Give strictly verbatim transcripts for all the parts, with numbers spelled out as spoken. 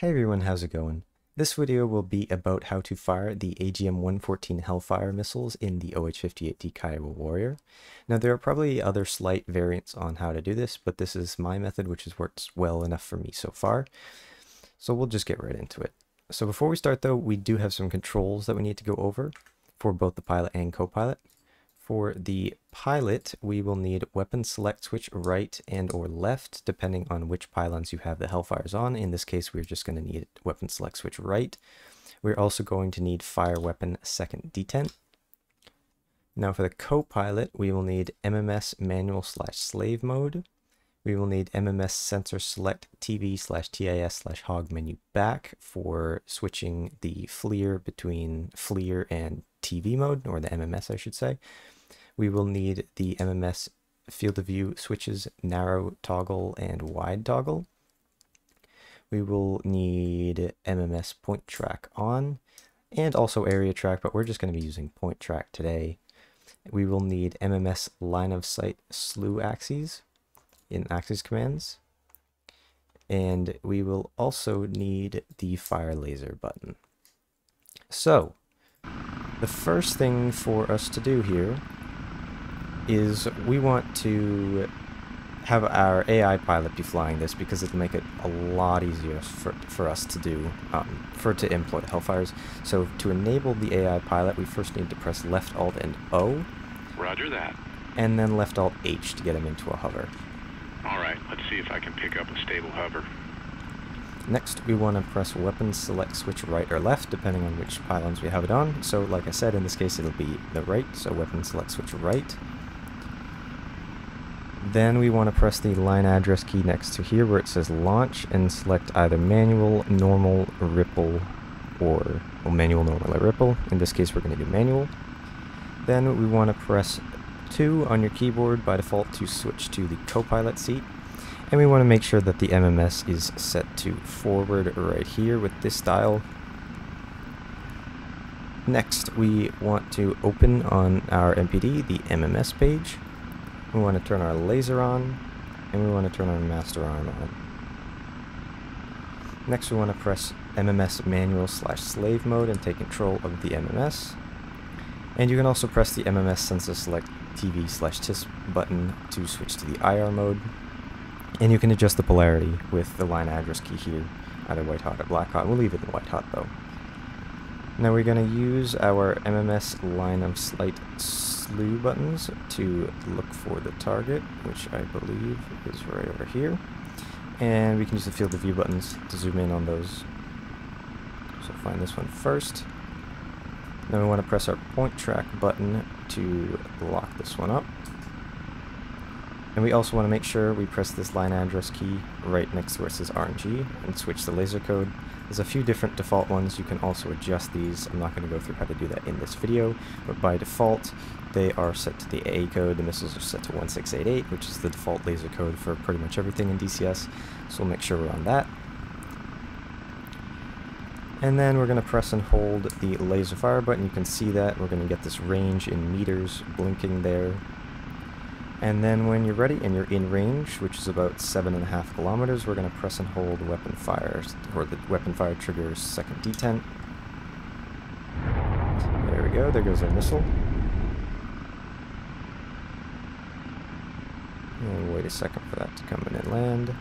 Hey everyone, how's it going? This video will be about how to fire the A G M one fourteen Hellfire missiles in the O H fifty-eight D Kiowa Warrior. Now there are probably other slight variants on how to do this, but this is my method which has worked well enough for me so far. So we'll just get right into it. So before we start though, we do have some controls that we need to go over for both the pilot and co-pilot. For the pilot, we will need weapon select switch right and or left, depending on which pylons you have the Hellfires on. In this case, we're just going to need weapon select switch right. We're also going to need fire weapon second detent. Now for the co-pilot, we will need M M S manual slash slave mode. We will need M M S sensor select T V slash T I S slash hog menu back for switching the FLIR between FLIR and T V mode, or the M M S I should say. We will need the M M S field of view switches, narrow toggle and wide toggle. We will need M M S point track on and also area track, but we're just going to be using point track today. We will need M M S line of sight slew axes in axis commands. And we will also need the fire laser button. So the first thing for us to do here is we want to have our A I pilot be flying this, because it'll make it a lot easier for, for us to do, um, for to employ Hellfires. So to enable the A I pilot, we first need to press left alt and O. Roger that. And then left alt H to get him into a hover. Alright, let's see if I can pick up a stable hover. Next, we want to press weapon select switch right or left, depending on which pylons we have it on. So like I said, in this case it'll be the right, so weapon select switch right. Then we want to press the line address key next to here where it says launch and select either manual, normal, ripple, or well, manual, normal, or ripple. In this case we're going to do manual. Then we want to press two on your keyboard by default to switch to the co-pilot seat. And we want to make sure that the M M S is set to forward right here with this dial. Next, we want to open on our M P D the M M S page. We want to turn our laser on, and we want to turn our master arm on. Next, we want to press M M S manual slash slave mode and take control of the M M S. And you can also press the M M S sensor select T V slash T I S button to switch to the I R mode. And you can adjust the polarity with the line address key here, either white hot or black hot. We'll leave it in white hot though. Now we're going to use our M M S line of sight slew buttons to look for the target, which I believe is right over here. And we can use the field of view buttons to zoom in on those. So find this one first. Then we want to press our point track button to lock this one up. And we also want to make sure we press this line address key right next to where it says R N G and switch the laser code. There's a few different default ones. You can also adjust these. I'm not going to go through how to do that in this video, but by default they are set to the A A code. The missiles are set to one six eight eight, which is the default laser code for pretty much everything in D C S, so we'll make sure we're on that. And then we're going to press and hold the laser fire button. You can see that we're going to get this range in meters blinking there. And then when you're ready and you're in range, which is about seven and a half kilometers, we're going to press and hold weapon fire, or the weapon fire trigger's second detent. There we go, there goes our missile. And we'll wait a second for that to come in and land.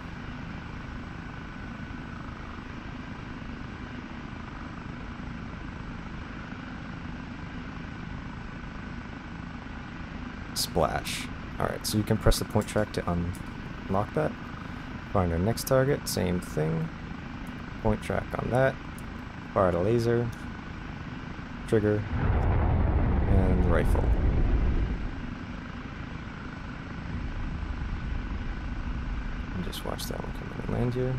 Splash. Alright, so you can press the point track to unlock that. Find our next target, same thing. Point track on that. Fire the laser. Trigger. And rifle. And just watch that one come in and land here.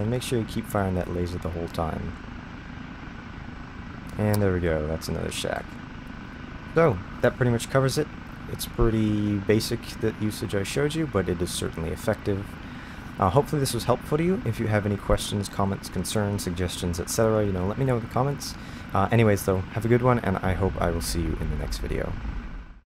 And make sure you keep firing that laser the whole time. And there we go, that's another shack. So, that pretty much covers it. It's pretty basic, that usage I showed you, but it is certainly effective. Uh, hopefully this was helpful to you. If you have any questions, comments, concerns, suggestions, et cetera, you know, let me know in the comments. Uh, anyways though, have a good one, and I hope I will see you in the next video.